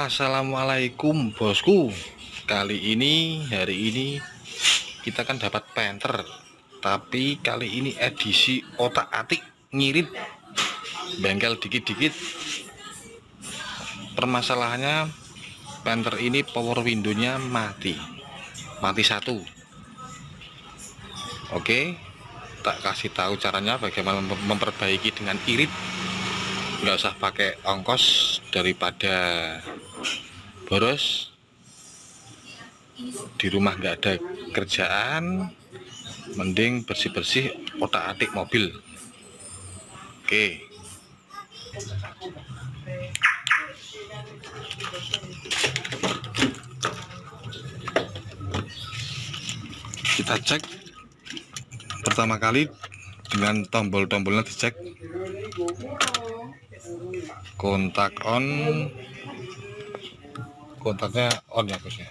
Assalamualaikum bosku. Hari ini kita kan dapat penter, tapi kali ini edisi otak-atik, ngirit, bengkel dikit-dikit. Permasalahannya penter ini power window-nya mati satu. Oke, tak kasih tahu caranya bagaimana memperbaiki dengan irit. Nggak usah pakai ongkos, daripada boros di rumah nggak ada kerjaan, mending bersih-bersih otak-atik mobil. Oke, kita cek pertama kali dengan tombol-tombolnya, dicek kontak on, kontaknya on ya bosnya.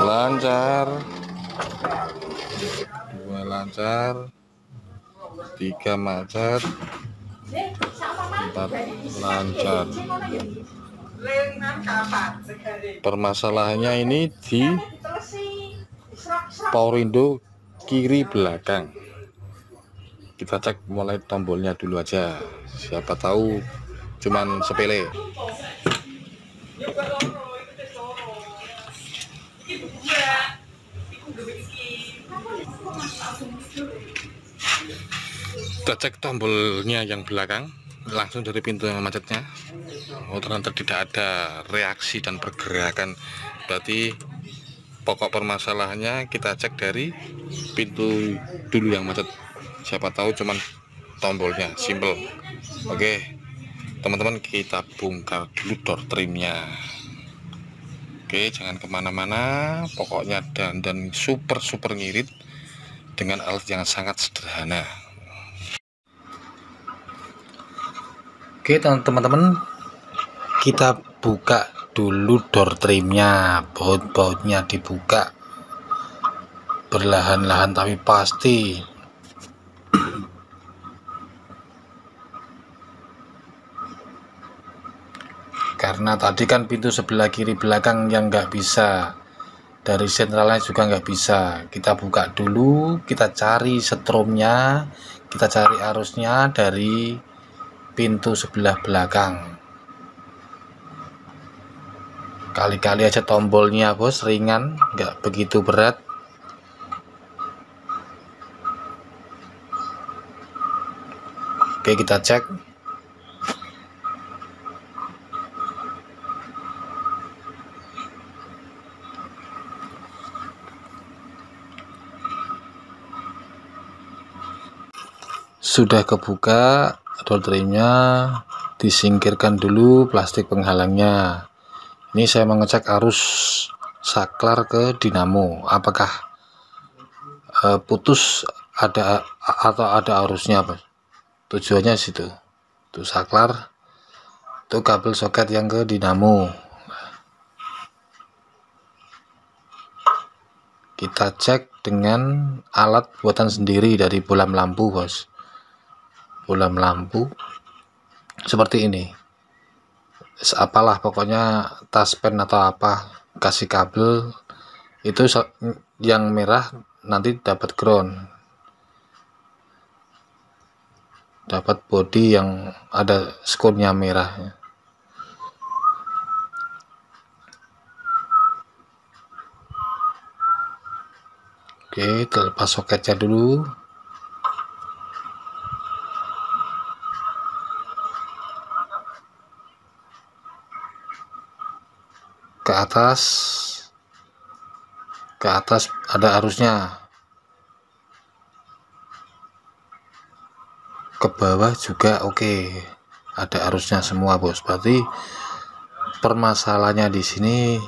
Lancar, 3 macet, 4 lancar. Permasalahannya ini di power window kiri belakang. Kita cek mulai tombolnya dulu aja, siapa tahu cuman sepele. Kita cek tombolnya yang belakang langsung dari pintu macetnya. Oh, ternyata tidak ada reaksi dan pergerakan, berarti pokok permasalahannya kita cek dari pintu dulu yang macet. Siapa tahu cuman tombolnya, simple. Oke, teman-teman, kita bongkar dulu door trimnya. Oke, jangan kemana-mana, pokoknya dan super ngirit dengan alat yang sangat sederhana. Oke teman-teman, kita buka dulu door trimnya, baut-bautnya dibuka perlahan-lahan tapi pasti. Karena tadi kan pintu sebelah kiri belakang yang nggak bisa, dari sentralnya juga nggak bisa. Kita buka dulu, kita cari setrumnya, kita cari arusnya dari pintu sebelah belakang. Kali-kali aja tombolnya bos, ringan, nggak begitu berat. Oke, kita cek. Sudah kebuka door trimnya, disingkirkan dulu plastik penghalangnya. Ini saya mengecek arus saklar ke dinamo, apakah putus ada atau ada arusnya. Tujuannya situ, itu saklar, itu kabel soket yang ke dinamo. Kita cek dengan alat buatan sendiri dari bolam lampu bos. Bolam lampu seperti ini, apalah pokoknya, taspen atau apa, kasih kabel itu yang merah nanti dapat ground, dapat body yang ada skonnya merah. Oke, terlepas soketnya dulu. Ke atas ada arusnya, ke bawah juga oke, ada arusnya semua bos. Berarti permasalahannya di sini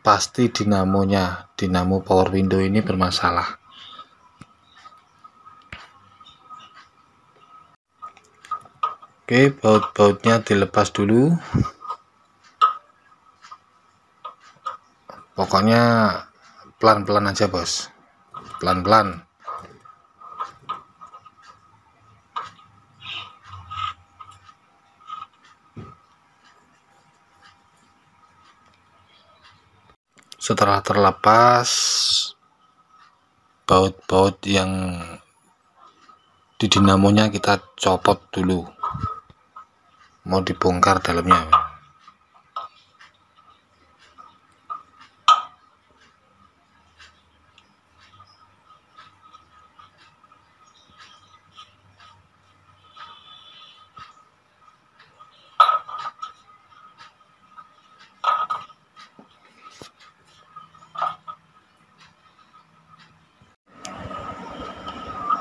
pasti dinamonya, dinamo power window ini bermasalah. Oke, baut-bautnya dilepas dulu. Pokoknya pelan-pelan aja bos, pelan-pelan. Setelah terlepas, baut-baut yang di dinamonya kita copot dulu, mau dibongkar dalamnya.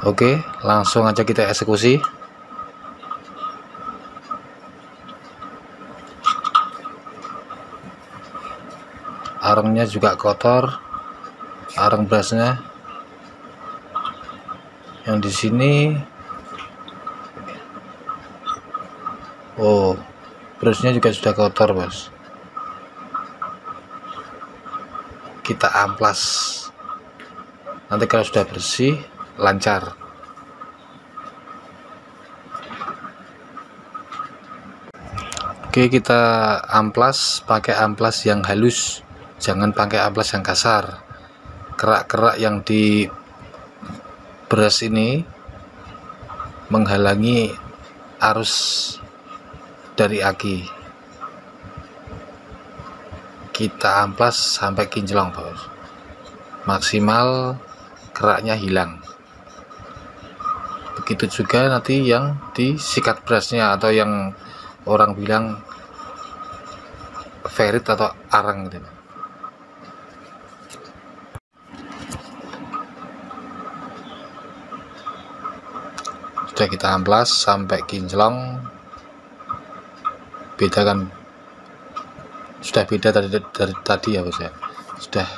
Oke, langsung aja kita eksekusi. Arangnya juga kotor, arang berasnya. Yang di sini, oh, berasnya juga sudah kotor, bos. Kita amplas. Nanti kalau sudah bersih, lancar. Oke, kita amplas, pakai amplas yang halus, jangan pakai amplas yang kasar. Kerak-kerak yang di beras ini menghalangi arus dari aki. Kita amplas sampai kinclong, bos. Maksimal keraknya hilang. Begitu juga nanti yang di sikat berasnya, atau yang orang bilang ferit atau arang gitu. Sudah kita amplas sampai kinclong. Beda kan? Sudah beda dari tadi ya, bos ya. Sudah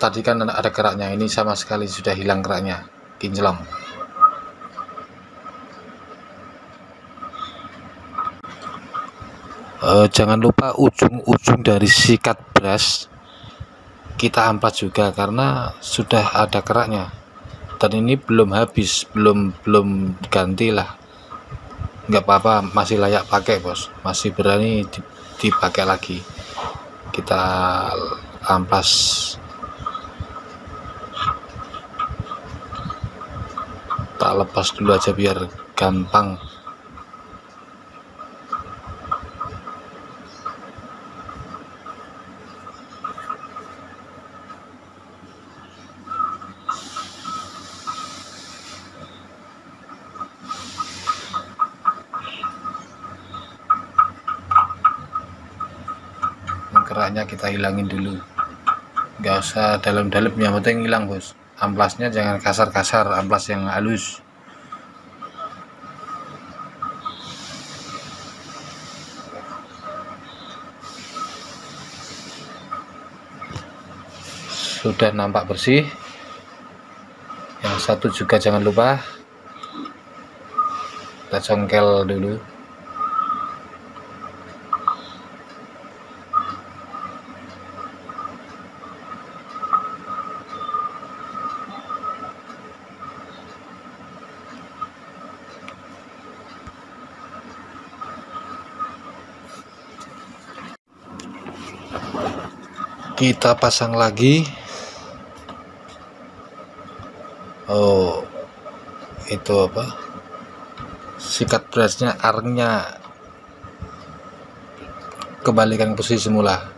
tadi kan ada keraknya, ini sama sekali sudah hilang keraknya, kinclong. Jangan lupa ujung-ujung dari sikat beras kita amplas juga, karena sudah ada keraknya dan ini belum habis, belum gantilah. Nggak apa-apa, masih layak pakai, bos, masih berani dipakai lagi. Kita amplas. Tak lepas dulu aja biar gampang. Keraknya kita hilangin dulu, nggak usah dalam-dalam, yang penting hilang, bos. Amplasnya jangan kasar-kasar, amplas yang halus. Sudah nampak bersih. Yang satu juga jangan lupa kita congkel dulu. Kita pasang lagi. Oh, itu apa? Sikat berasnya, arangnya kebalikan posisi semula.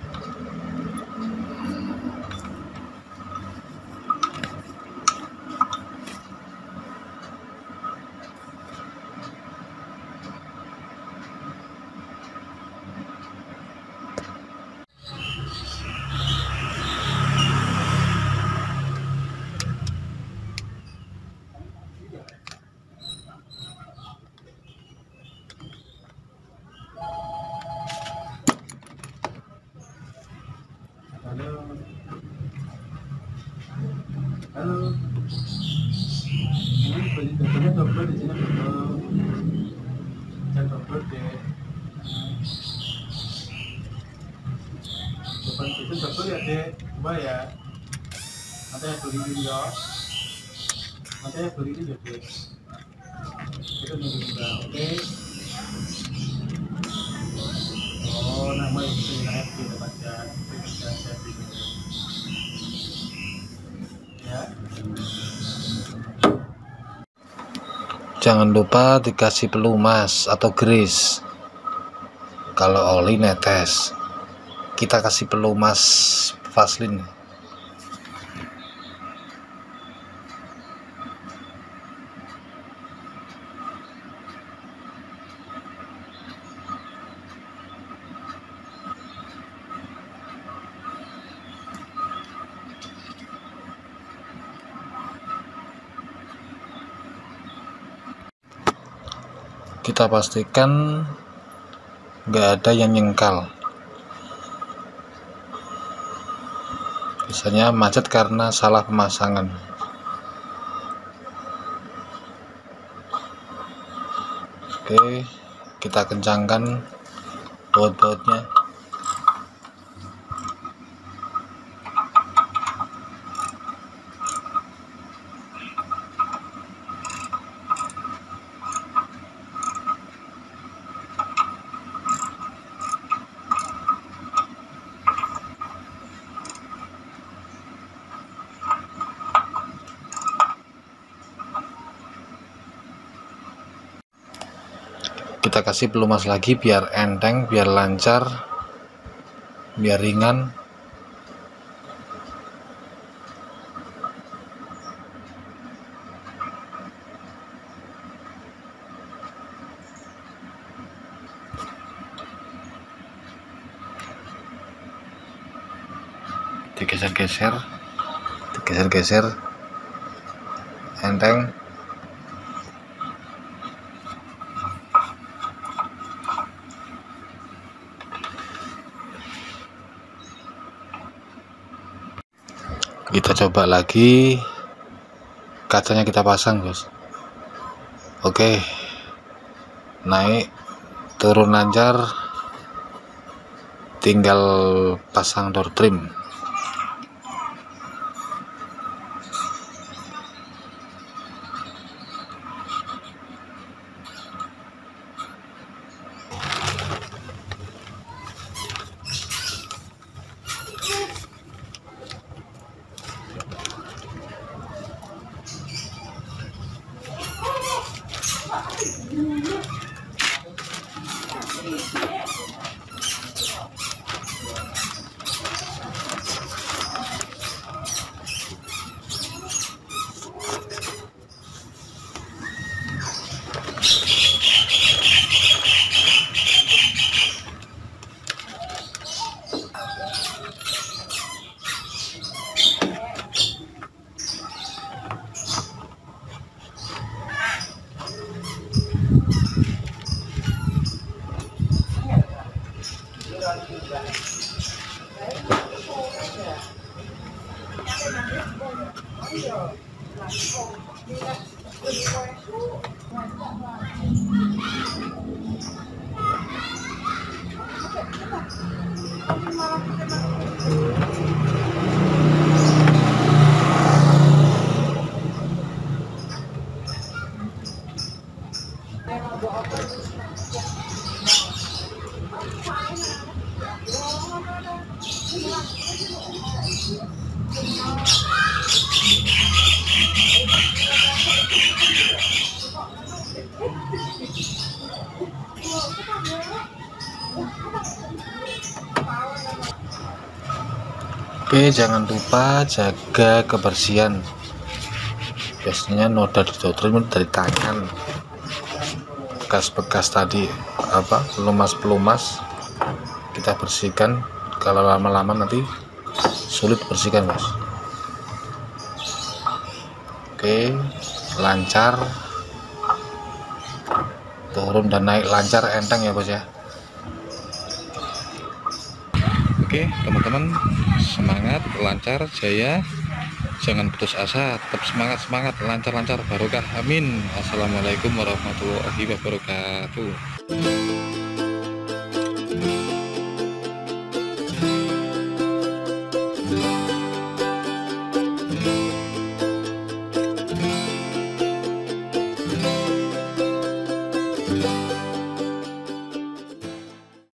Oh, nama itu Jangan lupa dikasih pelumas atau grease. Kalau oli netes, kita kasih pelumas Vaseline. Kita pastikan nggak ada yang nyengkal. Biasanya macet karena salah pemasangan. Oke, kita kencangkan baut-bautnya. Kita kasih pelumas lagi biar enteng, biar lancar, biar ringan. Digeser-geser, digeser-geser, enteng. Kita coba lagi, kacanya kita pasang, guys. Oke, naik turun lancar, tinggal pasang door trim. Oke, jangan lupa jaga kebersihan. Biasanya noda di door trim dari tangan, bekas-bekas tadi pelumas-pelumas kita bersihkan. Kalau lama-lama nanti sulit bersihkan, guys. Oke, lancar, turun dan naik lancar, enteng ya, bos ya. Oke, teman-teman, semangat, lancar, jaya, jangan putus asa, tetap semangat, lancar, barokah, amin. Assalamualaikum warahmatullahi wabarakatuh.